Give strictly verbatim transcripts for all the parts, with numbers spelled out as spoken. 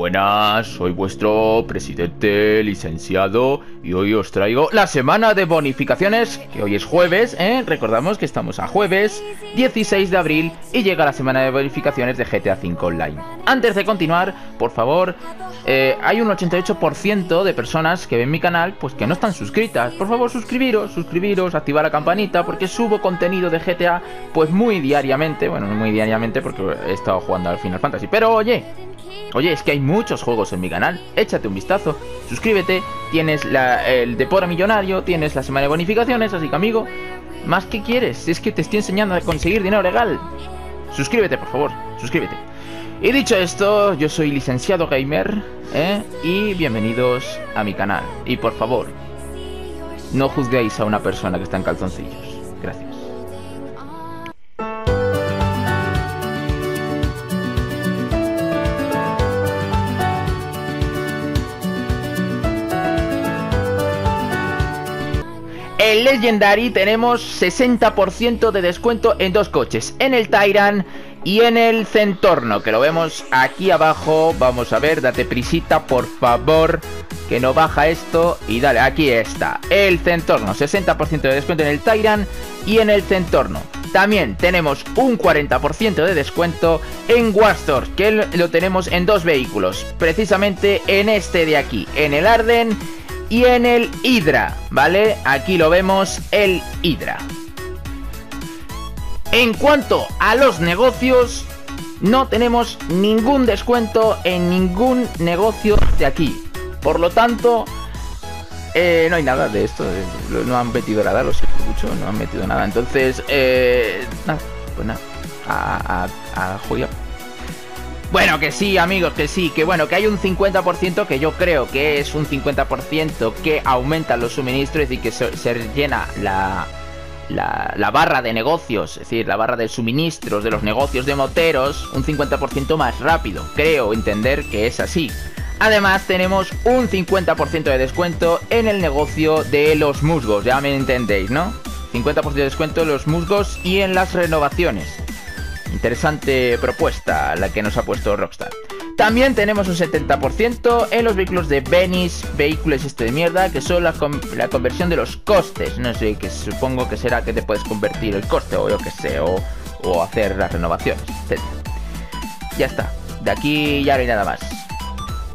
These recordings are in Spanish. buenas, soy vuestro presidente, licenciado, y hoy os traigo la semana de bonificaciones, que hoy es jueves, ¿eh? Recordamos que estamos a jueves dieciséis de abril y llega la semana de bonificaciones de G T A cinco Online. Antes de continuar, por favor, eh, hay un ochenta y ocho por ciento de personas que ven mi canal pues que no están suscritas. Por favor, suscribiros, suscribiros, activar la campanita, porque subo contenido de G T A pues muy diariamente, bueno, no muy diariamente porque he estado jugando al Final Fantasy, pero oye, Oye, es que hay muchos juegos en mi canal, échate un vistazo, suscríbete, tienes la, el de Pora Millonario, tienes la semana de bonificaciones, así que amigo, ¿más qué quieres? Es que te estoy enseñando a conseguir dinero legal. Suscríbete, por favor, suscríbete. Y dicho esto, yo soy Licenciado Gamer, ¿eh? Y bienvenidos a mi canal. Y por favor, no juzguéis a una persona que está en calzoncillos. Gracias. En Legendary tenemos sesenta por ciento de descuento en dos coches, en el Tyrant y en el centorno, que lo vemos aquí abajo. Vamos a ver, date prisita, por favor, que no baja esto. Y dale, aquí está, el centorno, sesenta por ciento de descuento en el Tyrant y en el centorno. También tenemos un cuarenta por ciento de descuento en Warstor, que lo tenemos en dos vehículos, precisamente en este de aquí, en el Arden y en el Hydra, ¿vale? Aquí lo vemos, el Hydra. En cuanto a los negocios, no tenemos ningún descuento en ningún negocio de aquí. Por lo tanto, eh, no hay nada de esto. Eh, no han metido nada, lo siento mucho, no han metido nada. Entonces, eh, nada, pues nada, a, a, a joder. Bueno, que sí, amigos, que sí, que bueno, que hay un cincuenta por ciento, que yo creo que es un cincuenta por ciento que aumentan los suministros, es decir, que se, se llena la, la, la barra de negocios, es decir, la barra de suministros de los negocios de moteros, un cincuenta por ciento más rápido, creo entender que es así. Además, tenemos un cincuenta por ciento de descuento en el negocio de los musgos, ya me entendéis, ¿no? cincuenta por ciento de descuento en los musgos y en las renovaciones. Interesante propuesta la que nos ha puesto Rockstar. También tenemos un setenta por ciento en los vehículos de Venice, vehículos este de mierda, que son la, la conversión de los costes. No sé, que supongo que será que te puedes convertir el coste o yo que sé, o, o hacer las renovaciones, etcétera. Ya está, de aquí ya no hay nada más.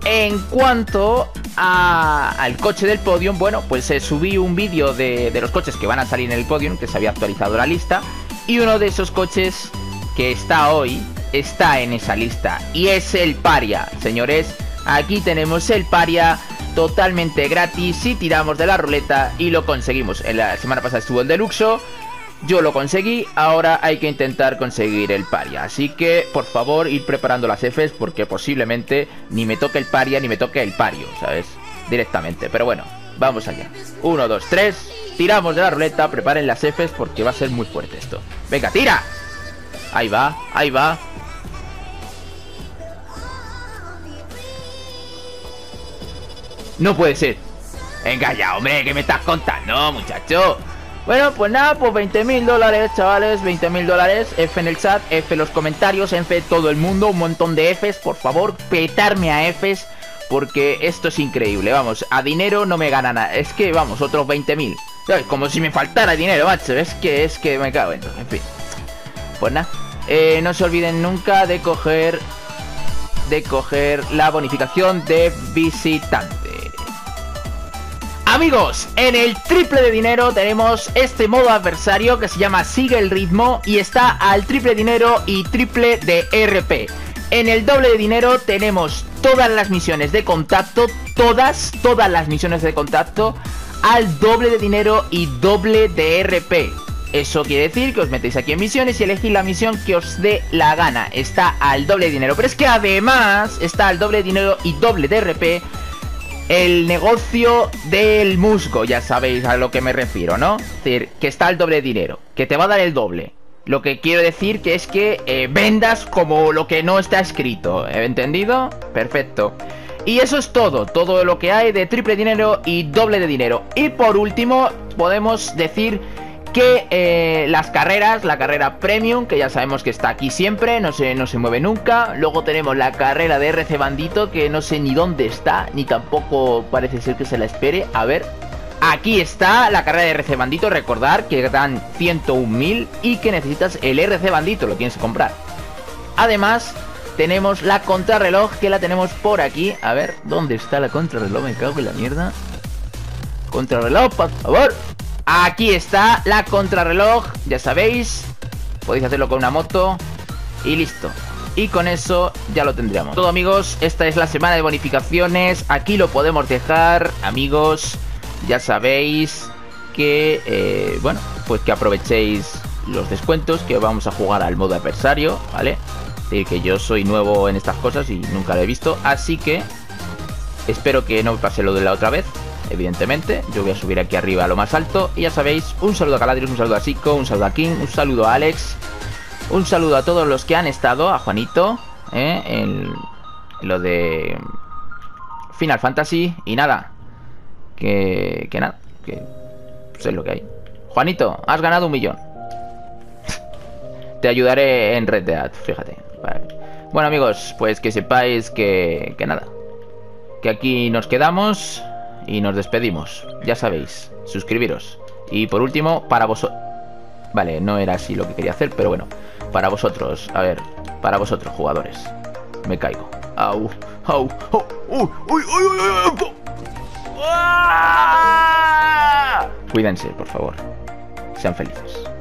En cuanto a, al coche del Podium, bueno, pues eh, subí un vídeo de, de los coches que van a salir en el Podium, que se había actualizado la lista, y uno de esos coches que está hoy, está en esa lista, y es el Paria. Señores, aquí tenemos el Paria totalmente gratis si tiramos de la ruleta y lo conseguimos. En la semana pasada estuvo el Deluxo, yo lo conseguí, ahora hay que intentar conseguir el Paria. Así que, por favor, ir preparando las Fs, porque posiblemente ni me toque el Paria ni me toque el Pario, ¿sabes? Directamente, pero bueno, vamos allá. uno, dos, tres, tiramos de la ruleta, preparen las Fs porque va a ser muy fuerte esto. ¡Venga, tira! Ahí va, ahí va. No puede ser. Venga ya, hombre, ¿qué me estás contando, muchacho? Bueno, pues nada, pues veinte mil dólares, chavales, veinte mil dólares. F en el chat, F en los comentarios, F todo el mundo, un montón de Fs, por favor, petarme a Fs, porque esto es increíble, vamos, a dinero no me gana nada. Es que, vamos, otros veinte mil. Como si me faltara dinero, macho, es que, es que me cago en todo, en fin. Pues nada. Eh, no se olviden nunca de coger de coger la bonificación de visitante. Amigos, en el triple de dinero tenemos este modo adversario que se llama Sigue el Ritmo y está al triple dinero y triple de R P. En el doble de dinero tenemos todas las misiones de contacto, todas, todas las misiones de contacto al doble de dinero y doble de R P. Eso quiere decir que os metéis aquí en misiones y elegís la misión que os dé la gana. Está al doble de dinero. Pero es que además está al doble de dinero y doble de R P el negocio del musgo. Ya sabéis a lo que me refiero, ¿no? Es decir, que está al doble de dinero, que te va a dar el doble. Lo que quiero decir que es que eh, vendas como lo que no está escrito. ¿Entendido? Perfecto. Y eso es todo, todo lo que hay de triple dinero y doble de dinero. Y por último podemos decir que eh, las carreras, la carrera Premium, que ya sabemos que está aquí siempre, no se, no se mueve nunca. Luego tenemos la carrera de R C Bandito, que no sé ni dónde está, ni tampoco parece ser que se la espere. A ver, aquí está la carrera de R C Bandito. Recordar que dan ciento un mil y que necesitas el R C Bandito, lo tienes que comprar. Además, tenemos la contrarreloj, que la tenemos por aquí. A ver, ¿dónde está la contrarreloj? Me cago en la mierda. Contrarreloj, por favor. Aquí está la contrarreloj, ya sabéis. Podéis hacerlo con una moto y listo. Y con eso ya lo tendríamos. Todo, amigos, esta es la semana de bonificaciones. Aquí lo podemos dejar, amigos. Ya sabéis que, eh, bueno, pues que aprovechéis los descuentos, que vamos a jugar al modo adversario, ¿vale? Es decir, que yo soy nuevo en estas cosas y nunca lo he visto, así que espero que no me pase lo de la otra vez, evidentemente. Yo voy a subir aquí arriba a lo más alto y ya sabéis, un saludo a Caladrius, un saludo a Siko, un saludo a King, un saludo a Alex, un saludo a todos los que han estado, a Juanito, ¿eh? en, en lo de Final Fantasy y nada, que, que nada, que pues es lo que hay. Juanito, has ganado un millón. Te ayudaré en Red Dead, fíjate. Vale. Bueno, amigos, pues que sepáis que, que nada, que aquí nos quedamos y nos despedimos. Ya sabéis, suscribiros. Y por último, para vosotros... Vale, no era así lo que quería hacer, pero bueno. Para vosotros, a ver, para vosotros, jugadores. Me caigo. Au, au, au, uy, uy, uy, uy. Cuídense, por favor. Sean felices.